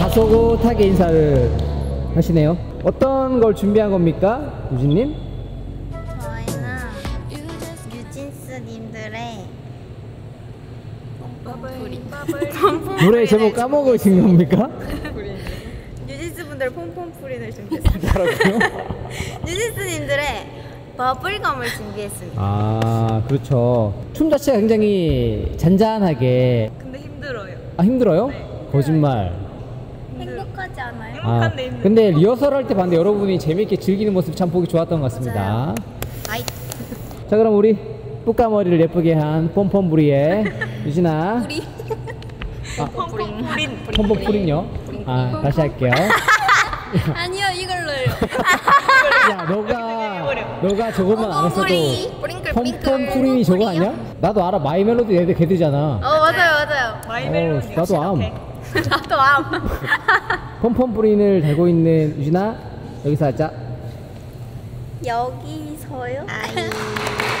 다소곳하게 인사를 하시네요. 어떤 걸 준비한 겁니까, 유진님? 저희는 유진스님들의 뽕뽕푸린 노래 제목 까먹으신 겁니까? 유진스 분들 폼폼푸린을 준비했습니다. 유진스님들의 버블검을 준비했습니다. 아, 그렇죠. 춤 자체가 굉장히 잔잔하게. 근데 힘들어요. 아, 힘들어요? 네. 거짓말. 행복하지 않아요? 행복한데 힘들어요. 근데 리허설 할 때 봤는데 여러분이 재미있게 즐기는 모습 참 보기 좋았던 것 같습니다. 아이. 자, 그럼 우리 뿌까머리를 예쁘게 한 폼폼부리의 유진아. 뿌리. 아, 폼폼부린요? 아, 다시 할게요. 아니요, 이걸로요. 야, 너가 저것만 안 했어도 폼폼푸린이 저거 아니야? 나도 알아. 마이멜로디 애들 걔들잖아. 어, 맞아요. 마이멜로디. 나도 암. 나도 암. 폼폼푸린을 달고 있는 유진아, 여기서 하자. 여기서요? 아이.